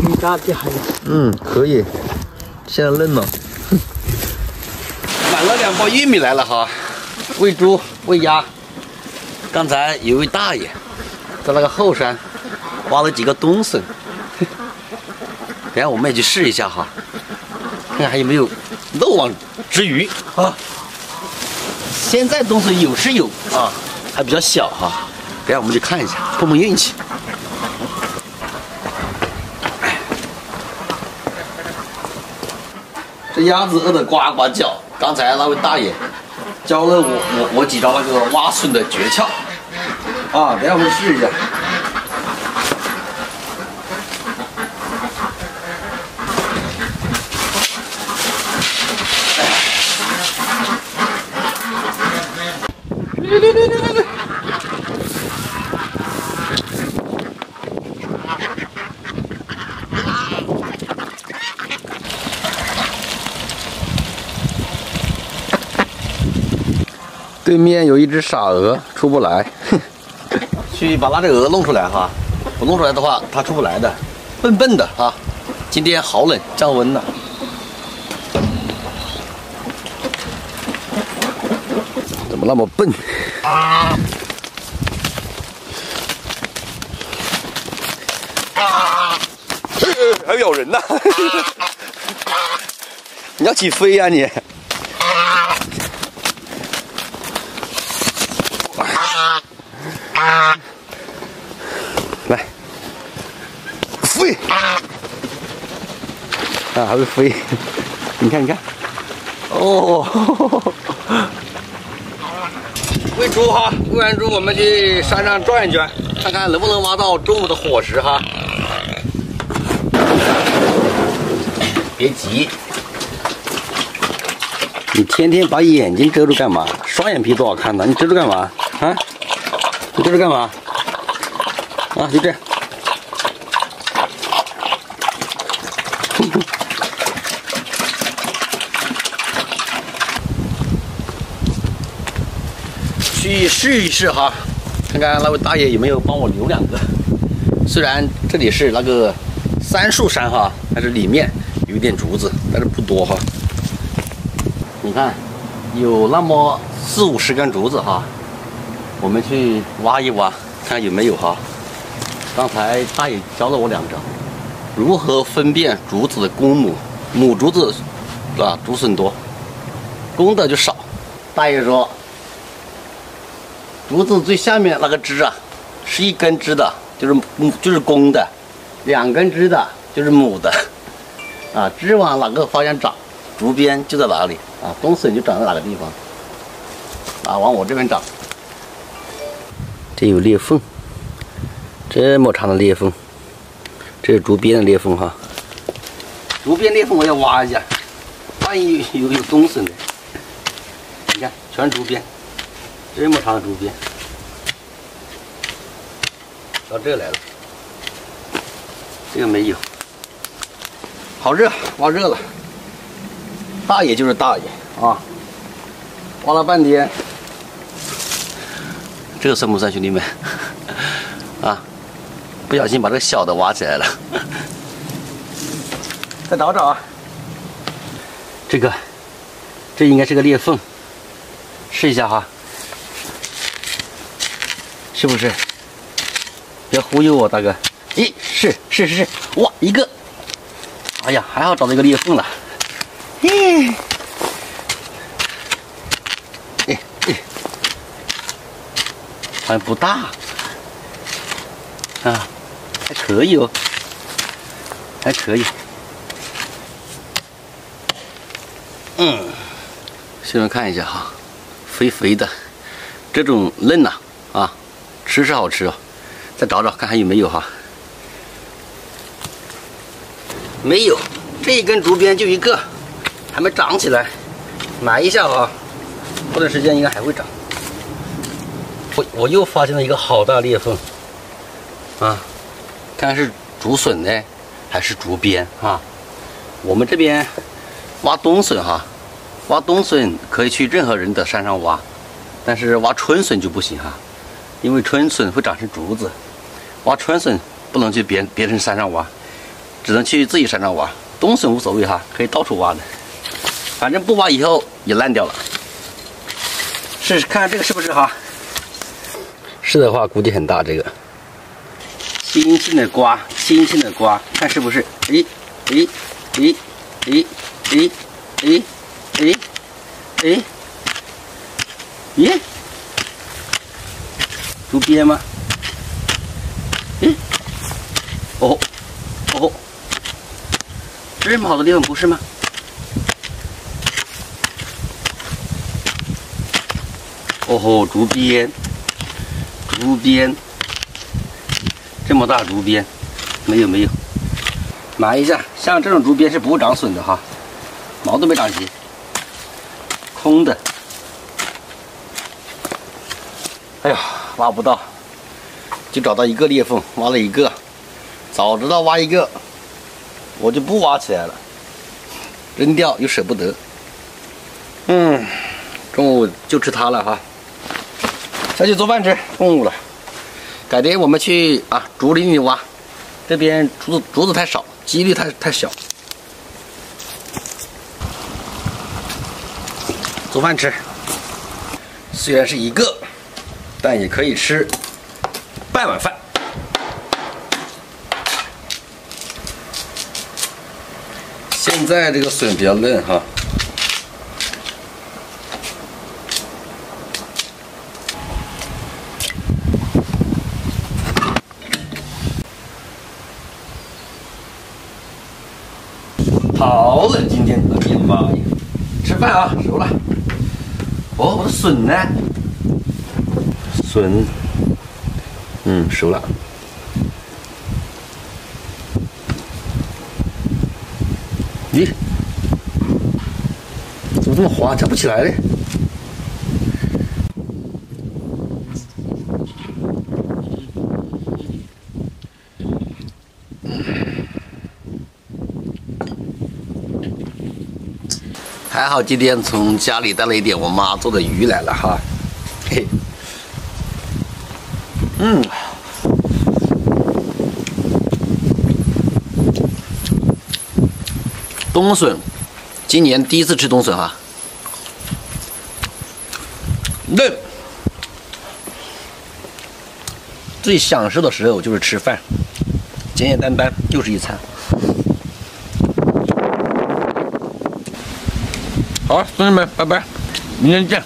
挺大的海。嗯，可以。现在嫩了。买了两包玉米来了哈，喂猪喂鸭。刚才有位大爷在那个后山挖了几个冬笋，等下我们也去试一下哈，看看还有没有漏网之鱼啊。现在冬笋有是有啊，还比较小哈，等下我们去看一下，碰碰运气。 这鸭子饿得呱呱叫。刚才那位大爷教了我几招那个挖笋的诀窍啊，等下我们试一下。来，对面有一只傻鹅出不来，去把那只鹅弄出来哈，不弄出来的话它出不来的，笨笨的哈。今天好冷，降温了。怎么那么笨？啊！啊！还咬人呢！你要起飞呀你！ 来，飞啊，还会飞！你看，你看，哦，喂猪哈，喂完猪我们去山上转一圈，看看能不能挖到中午的伙食哈。别急，你天天把眼睛遮住干嘛？双眼皮多好看的，你遮住干嘛啊？ 你这是干嘛？啊，就这样。去试一试哈，看看那位大爷有没有帮我留两个。虽然这里是那个杉树山哈，但是里面有一点竹子，但是不多哈。你看，有那么40、50根竹子哈。 我们去挖一挖，看有没有哈。刚才大爷教了我两招，如何分辨竹子的公母，母竹子啊竹笋多，公的就少。大爷说，竹子最下面那个枝啊，是一根枝的，就是公的；两根枝的，就是母的。啊，枝往哪个方向长，竹编就在哪里啊，冬笋就长在哪个地方。啊，往我这边长。 这有裂缝，这么长的裂缝，这是竹编的裂缝哈。竹编裂缝我要挖一下，万一有冬笋的，你看全竹编，这么长的竹编，到这来了，这个没有。好热，挖热了。大爷就是大爷啊，挖了半天。 这个算不算，兄弟们？啊，不小心把这个小的挖起来了。再找找啊，这应该是个裂缝，试一下哈，是不是？别忽悠我，大哥！咦，是，哇，一个！哎呀，还好找到一个裂缝了。咦。 好像不大，啊，还可以哦，还可以。嗯，先来看一下哈，肥肥的，这种嫩呐啊，吃是好吃啊、哦。再找找看还有没有哈？没有，这一根竹编就一个，还没长起来，埋一下啊，过段时间应该还会长。 我又发现了一个好大裂缝，啊，看是竹笋呢，还是竹编啊？我们这边挖冬笋哈，挖冬笋可以去任何人的山上挖，但是挖春笋就不行哈，因为春笋会长成竹子，挖春笋不能去别人山上挖，只能去自己山上挖，冬笋无所谓哈，可以到处挖的，反正不挖以后也烂掉了。试试看这个是不是哈？是的话，估计很大这个。轻轻的刮，轻轻的刮，看是不是？咦，竹鳖吗？咦，哦。 哦，这么好的地方不是吗？哦吼，竹编，竹编，这么大竹编，没有，买一下，像这种竹编是不会长笋的哈，毛都没长齐，空的。哎呀，挖不到，就找到一个裂缝，挖了一个。 早知道挖一个，我就不挖起来了，扔掉又舍不得。嗯，中午就吃它了哈，下去做饭吃。中午了，改天我们去啊竹林里挖，这边竹子太少，几率太小。做饭吃，虽然是一个，但也可以吃半碗饭。 现在这个笋比较嫩哈，好了，今天的面包吃饭啊，熟了。哦，我的笋呢？笋，嗯，熟了。 咦，怎么这么滑，夹不起来嘞？还好今天从家里带了一点我妈做的鱼来了哈，嘿，嗯。 冬笋，今年第一次吃冬笋啊，嫩。最享受的时候就是吃饭，简简单单又是一餐。好，同学们，拜拜，明天见。